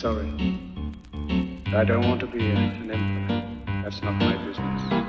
sorry. I don't want to be an emperor. That's not my business.